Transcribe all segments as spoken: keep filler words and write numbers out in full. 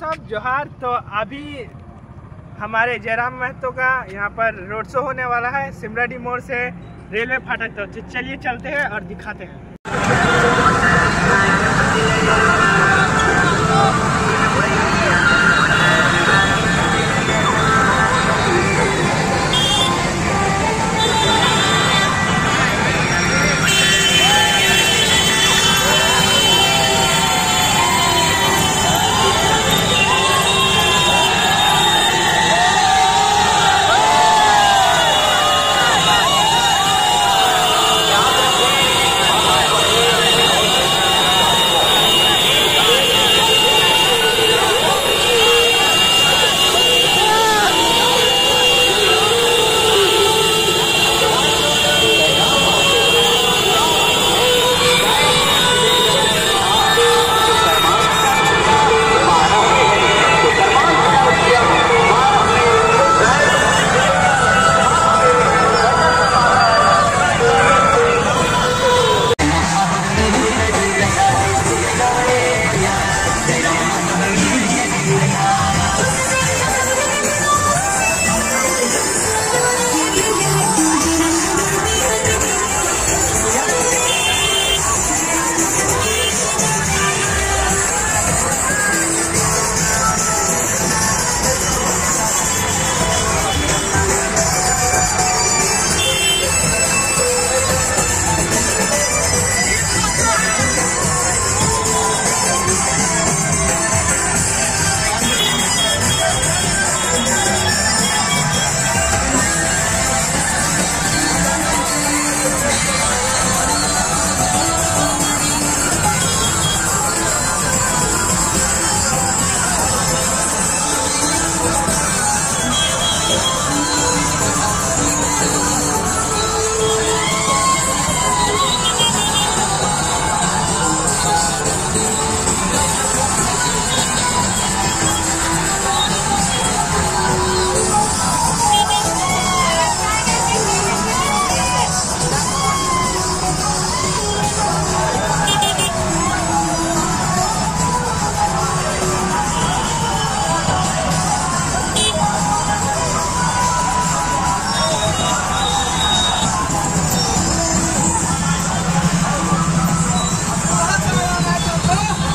साहब जोहार। तो अभी हमारे जयराम महतो का यहाँ पर रोड शो होने वाला है सिमराडी मोड़ से रेलवे फाटक तक। तो चलिए चलते हैं और दिखाते हैं। Oh!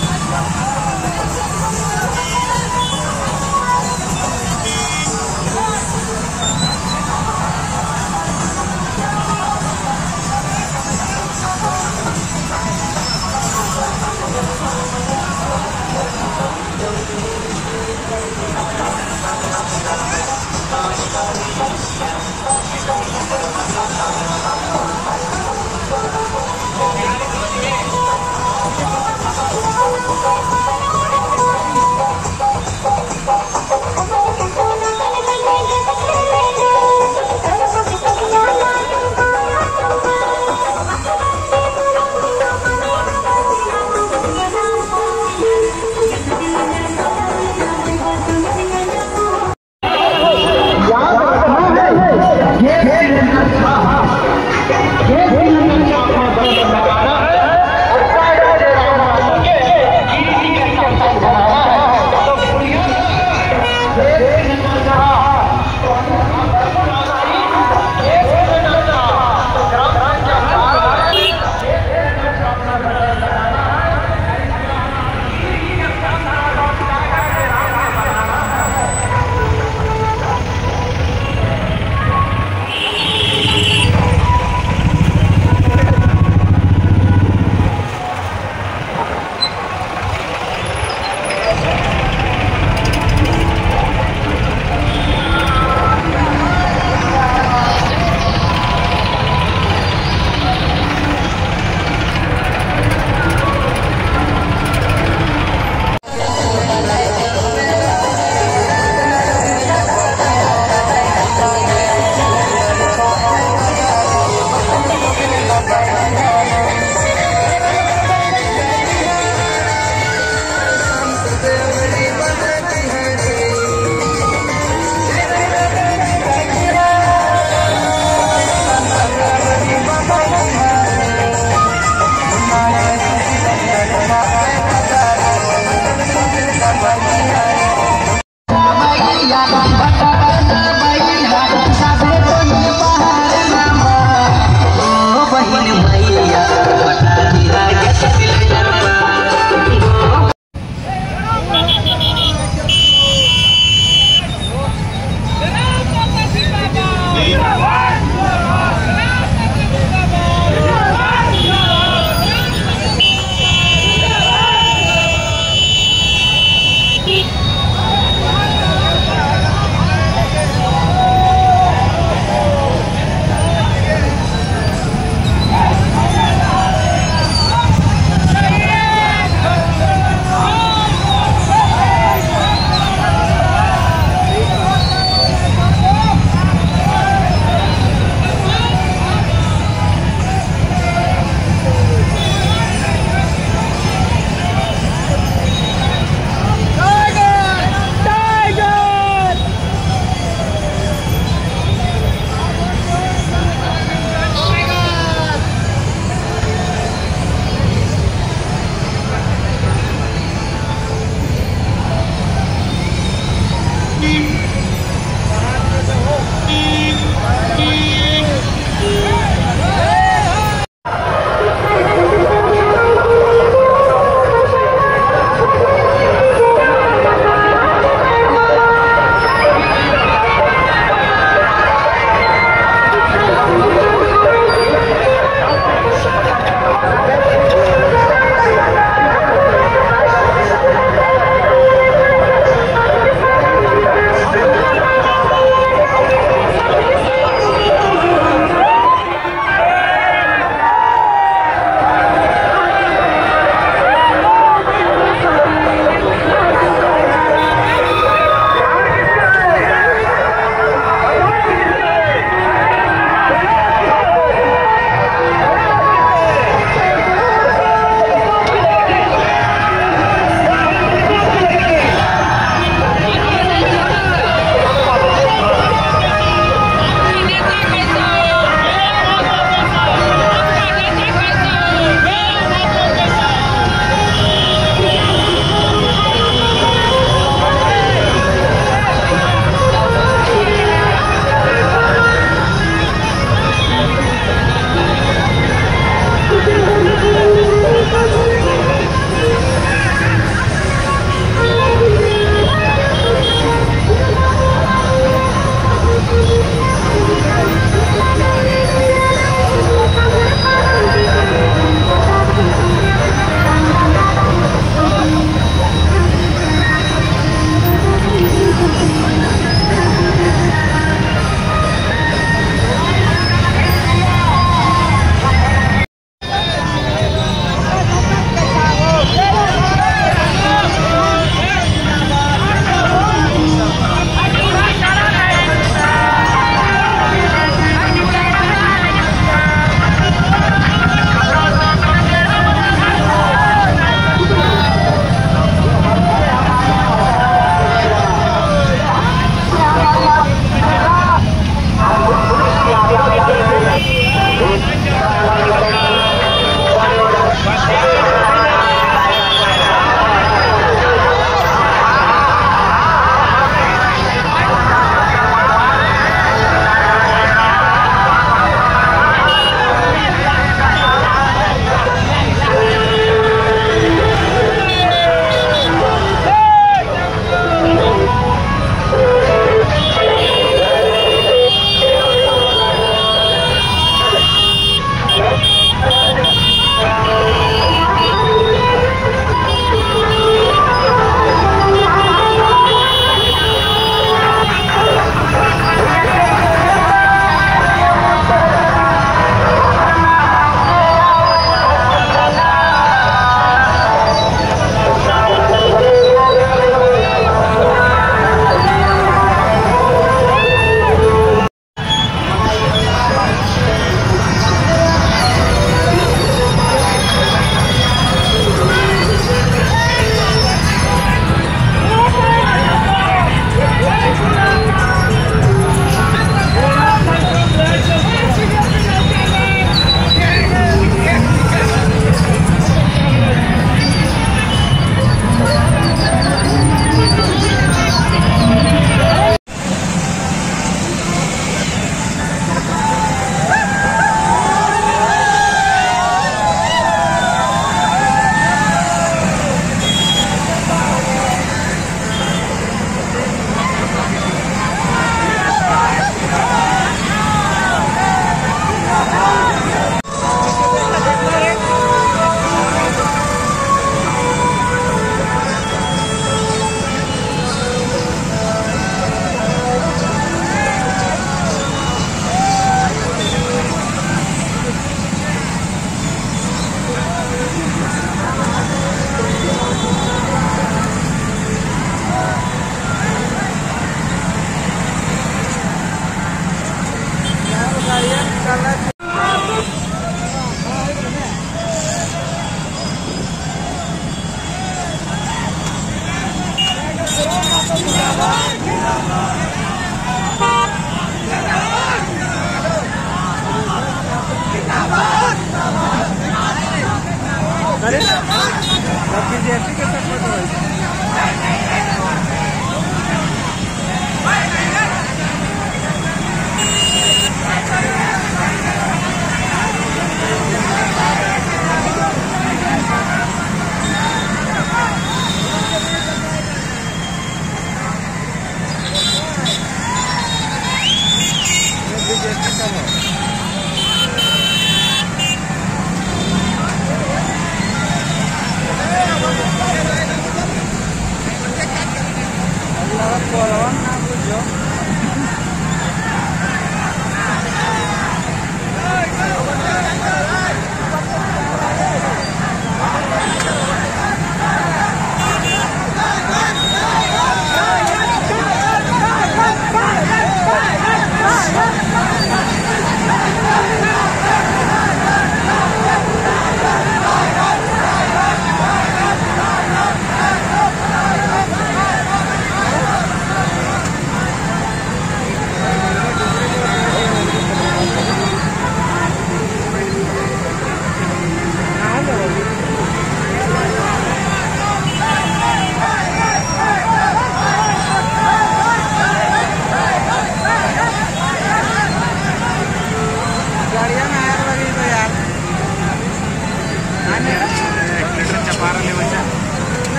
नहीं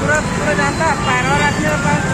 पूरा पूरा जानता पैरवा रखने वाला।